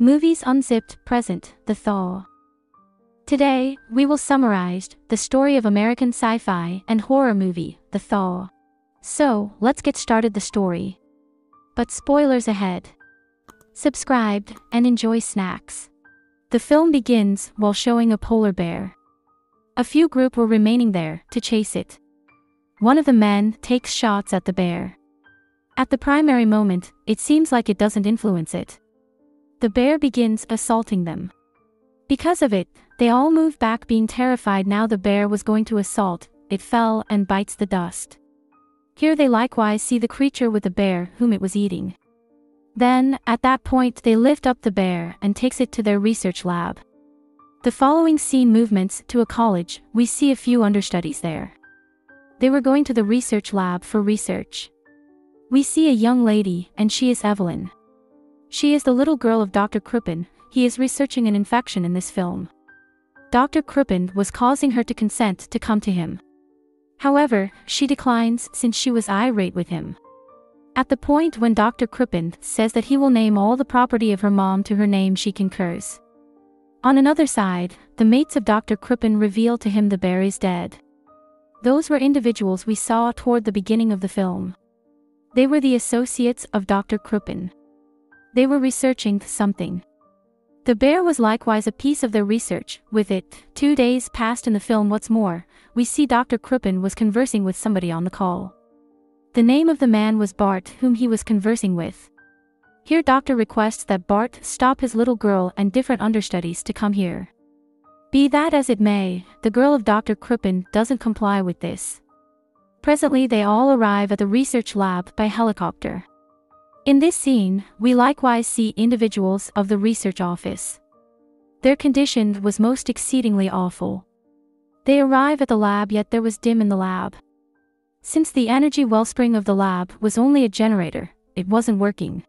Movies Unzipped present The Thaw. Today, we will summarize the story of American sci-fi and horror movie, The Thaw. So, let's get started the story. But spoilers ahead. Subscribe and enjoy snacks. The film begins while showing a polar bear. A few group were remaining there to chase it. One of the men takes shots at the bear. At the primary moment, it seems like it doesn't influence it. The bear begins assaulting them. Because of it, they all move back being terrified now the bear was going to assault, it fell and bites the dust. Here they likewise see the creature with the bear whom it was eating. Then, at that point they lift up the bear and takes it to their research lab. The following scene movements to a college, we see a few understudies there. They were going to the research lab for research. We see a young lady and she is Evelyn. She is the little girl of Dr. Crippen. He is researching an infection in this film. Dr. Crippen was causing her to consent to come to him. However, she declines since she was irate with him. At the point when Dr. Crippen says that he will name all the property of her mom to her name, she concurs. On another side, the mates of Dr. Crippen reveal to him the bear is dead. Those were individuals we saw toward the beginning of the film. They were the associates of Dr. Crippen. They were researching something. The bear was likewise a piece of their research. With it, 2 days passed in the film. What's more, we see Dr. Crippen was conversing with somebody on the call. The name of the man was Bart, whom he was conversing with. Here Doctor requests that Bart stop his little girl and different understudies to come here. Be that as it may, the girl of Dr. Crippen doesn't comply with this. Presently they all arrive at the research lab by helicopter. In this scene, we likewise see individuals of the research office. Their condition was most exceedingly awful. They arrive at the lab, yet there was dim in the lab. Since the energy wellspring of the lab was only a generator, it wasn't working.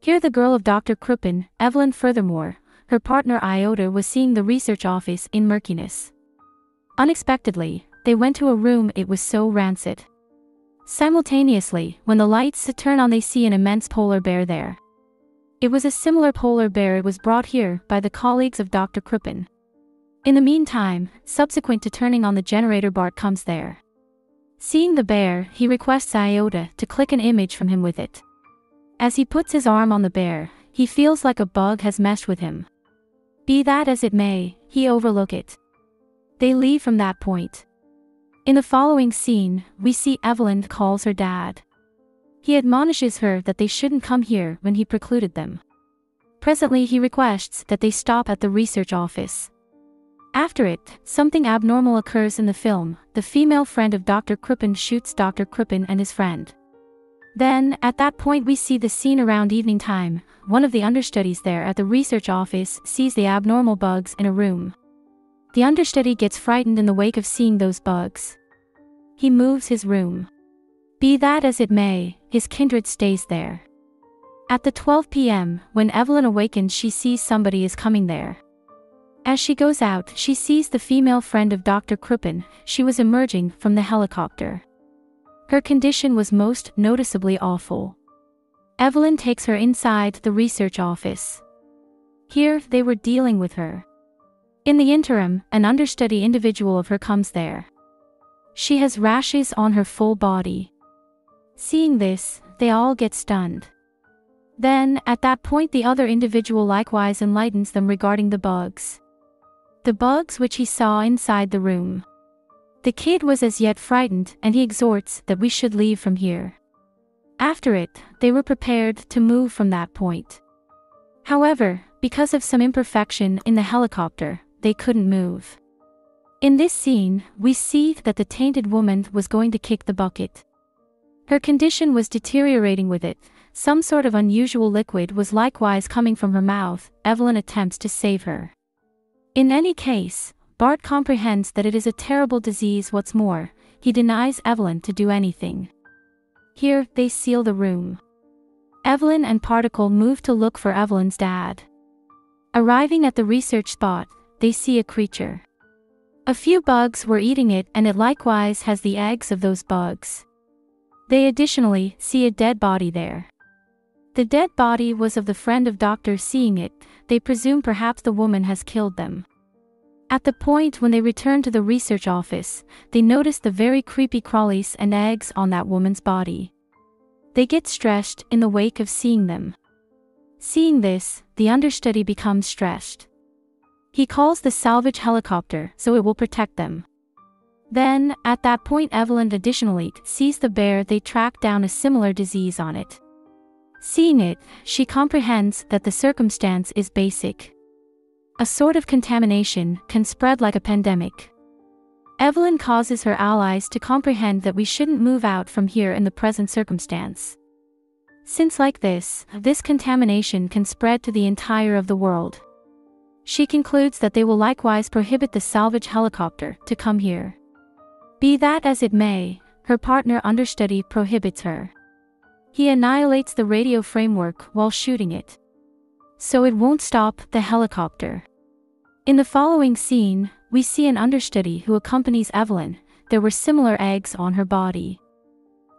Here the girl of Dr. Crippen, Evelyn, furthermore, her partner Iota, was seeing the research office in murkiness. Unexpectedly, they went to a room, it was so rancid. Simultaneously, when the lights turn on, they see an immense polar bear there. It was a similar polar bear. It was brought here by the colleagues of Dr. Crippen. In the meantime, subsequent to turning on the generator, Bart comes there. Seeing the bear, he requests Iota to click an image from him with it. As he puts his arm on the bear, he feels like a bug has meshed with him. Be that as it may, he overlooks it. They leave from that point. In the following scene, we see Evelyn calls her dad. He admonishes her that they shouldn't come here when he precluded them. Presently he requests that they stop at the research office. After it, something abnormal occurs in the film. The female friend of Dr. Crippen shoots Dr. Crippen and his friend. Then, at that point we see the scene around evening time. One of the understudies there at the research office sees the abnormal bugs in a room. The understudy gets frightened in the wake of seeing those bugs. He moves his room. Be that as it may, his kindred stays there. At the 12 p.m, when Evelyn awakens, she sees somebody is coming there. As she goes out, she sees the female friend of Dr. Crippen. She was emerging from the helicopter. Her condition was most noticeably awful. Evelyn takes her inside the research office. Here, they were dealing with her. In the interim, an understudy individual of her comes there. She has rashes on her full body. Seeing this, they all get stunned. Then, at that point the other individual likewise enlightens them regarding the bugs. The bugs which he saw inside the room. The kid was as yet frightened and he exhorts that we should leave from here. After it, they were prepared to move from that point. However, because of some imperfection in the helicopter, they couldn't move. In this scene, we see that the tainted woman was going to kick the bucket. Her condition was deteriorating with it. Some sort of unusual liquid was likewise coming from her mouth. Evelyn attempts to save her. In any case, Bart comprehends that it is a terrible disease. What's more, he denies Evelyn to do anything. Here, they seal the room. Evelyn and Particle move to look for Evelyn's dad. Arriving at the research spot, they see a creature. A few bugs were eating it and it likewise has the eggs of those bugs. They additionally see a dead body there. The dead body was of the friend of Dr. Seeing it, they presume perhaps the woman has killed them. At the point when they returned to the research office, they noticed the very creepy crawlies and eggs on that woman's body. They get stressed in the wake of seeing them. Seeing this, the understudy becomes stressed. He calls the salvage helicopter so it will protect them. Then, at that point Evelyn additionally sees the bear they tracked down a similar disease on it. Seeing it, she comprehends that the circumstance is basic. A sort of contamination can spread like a pandemic. Evelyn causes her allies to comprehend that we shouldn't move out from here in the present circumstance. Since like this contamination can spread to the entire of the world. She concludes that they will likewise prohibit the salvage helicopter to come here. Be that as it may, her partner understudy prohibits her. He annihilates the radio framework while shooting it. So it won't stop the helicopter. In the following scene, we see an understudy who accompanies Evelyn. There were similar eggs on her body.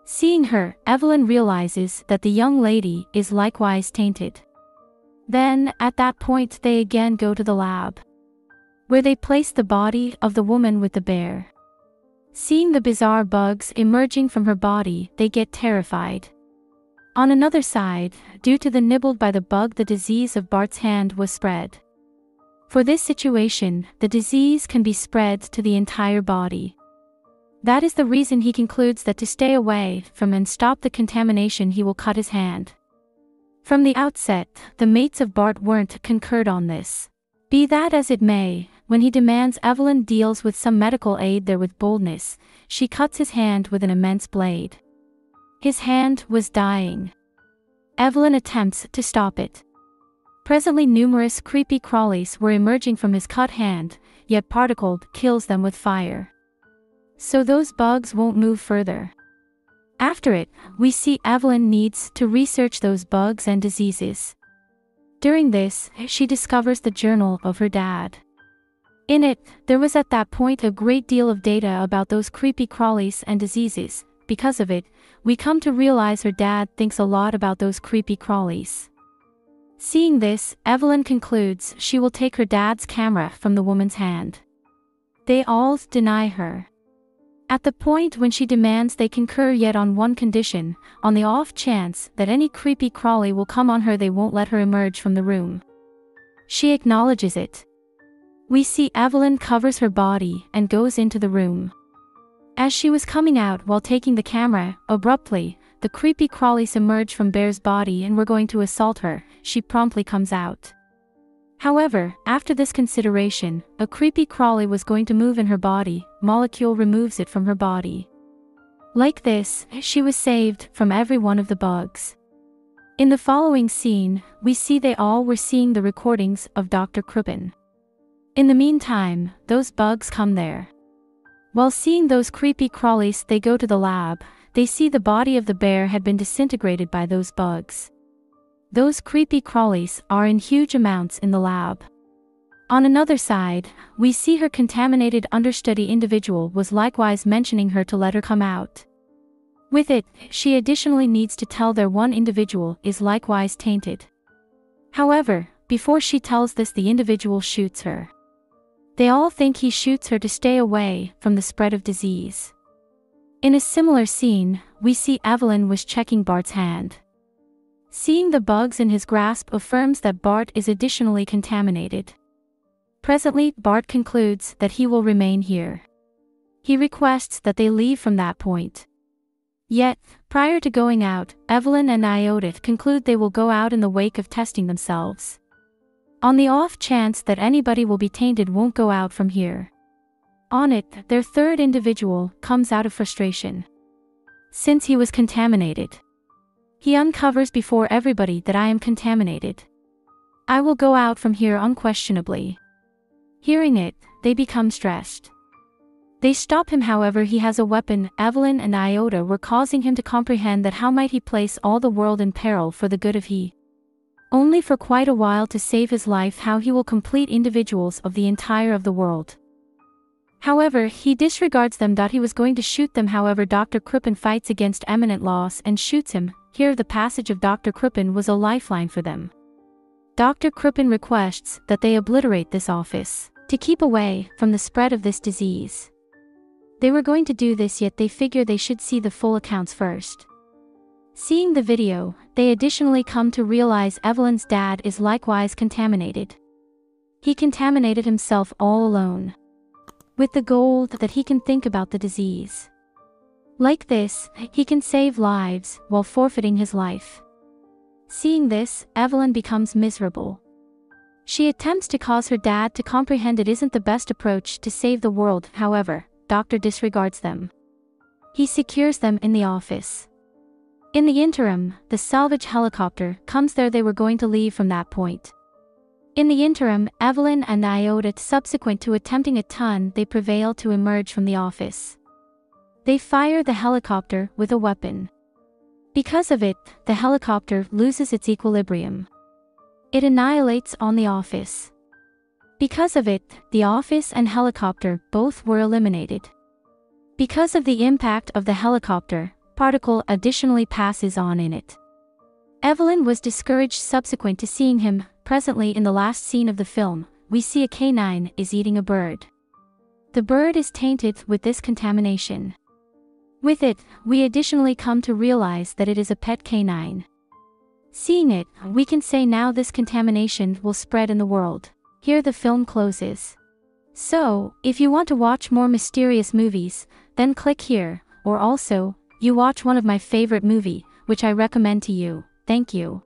Seeing her, Evelyn realizes that the young lady is likewise tainted. Then, at that point they again go to the lab, where they place the body of the woman with the bear. Seeing the bizarre bugs emerging from her body, they get terrified. On another side, due to the nibbled by the bug, the disease of Bart's hand was spread. For this situation, the disease can be spread to the entire body. That is the reason he concludes that to stay away from and stop the contamination he will cut his hand. From the outset, the mates of Bart weren't concurred on this. Be that as it may, when he demands Evelyn deals with some medical aid there with boldness, she cuts his hand with an immense blade. His hand was dying. Evelyn attempts to stop it. Presently numerous creepy crawlies were emerging from his cut hand, yet Particle kills them with fire. So those bugs won't move further. After it, we see Evelyn needs to research those bugs and diseases. During this, she discovers the journal of her dad. In it, there was at that point a great deal of data about those creepy crawlies and diseases. Because of it, we come to realize her dad thinks a lot about those creepy crawlies. Seeing this, Evelyn concludes she will take her dad's camera from the woman's hand. They all deny her. At the point when she demands they concur yet on one condition, on the off chance that any creepy crawly will come on her they won't let her emerge from the room. She acknowledges it. We see Evelyn covers her body and goes into the room. As she was coming out while taking the camera, abruptly, the creepy crawlies emerge from Bear's body and were going to assault her. She promptly comes out. However, after this consideration, a creepy crawly was going to move in her body. Molecule removes it from her body. Like this, she was saved from every one of the bugs. In the following scene, we see they all were seeing the recordings of Dr. Crippen. In the meantime, those bugs come there. While seeing those creepy crawlies they go to the lab, they see the body of the bear had been disintegrated by those bugs. Those creepy crawlies are in huge amounts in the lab. On another side, we see her contaminated understudy individual was likewise mentioning her to let her come out. With it, she additionally needs to tell their one individual is likewise tainted. However, before she tells this the individual shoots her. They all think he shoots her to stay away from the spread of disease. In a similar scene, we see Evelyn was checking Bart's hand. Seeing the bugs in his grasp affirms that Bart is additionally contaminated. Presently, Bart concludes that he will remain here. He requests that they leave from that point. Yet, prior to going out, Evelyn and Iota conclude they will go out in the wake of testing themselves. On the off chance that anybody will be tainted won't go out from here. On it, their third individual comes out of frustration. Since he was contaminated. He uncovers before everybody that I am contaminated. I will go out from here unquestionably. Hearing it, they become stressed. They stop him however he has a weapon. Evelyn and Iota were causing him to comprehend that how might he place all the world in peril for the good of he. Only for quite a while to save his life how he will complete individuals of the entire of the world. However, he disregards them. He was going to shoot them however Dr. Crippen fights against imminent loss and shoots him. Here the passage of Dr. Crippen was a lifeline for them. Dr. Crippen requests that they obliterate this office to keep away from the spread of this disease. They were going to do this, yet they figure they should see the full accounts first. Seeing the video, they additionally come to realize Evelyn's dad is likewise contaminated. He contaminated himself all alone, with the goal that he can think about the disease. Like this, he can save lives while forfeiting his life. Seeing this, Evelyn becomes miserable. She attempts to cause her dad to comprehend it isn't the best approach to save the world. However, Doctor disregards them. He secures them in the office. In the interim, the salvage helicopter comes there. They were going to leave from that point. In the interim, Evelyn and Iota, subsequent to attempting a ton, they prevail to emerge from the office. They fire the helicopter with a weapon. Because of it, the helicopter loses its equilibrium. It annihilates on the office. Because of it, the office and helicopter both were eliminated. Because of the impact of the helicopter, particle additionally passes on in it. Evelyn was discouraged subsequent to seeing him. Presently, in the last scene of the film, we see a canine is eating a bird. The bird is tainted with this contamination. With it, we additionally come to realize that it is a pet canine. Seeing it, we can say now this contamination will spread in the world. Here the film closes. So, if you want to watch more mysterious movies, then click here, or also, you watch one of my favorite movie, which I recommend to you. Thank you.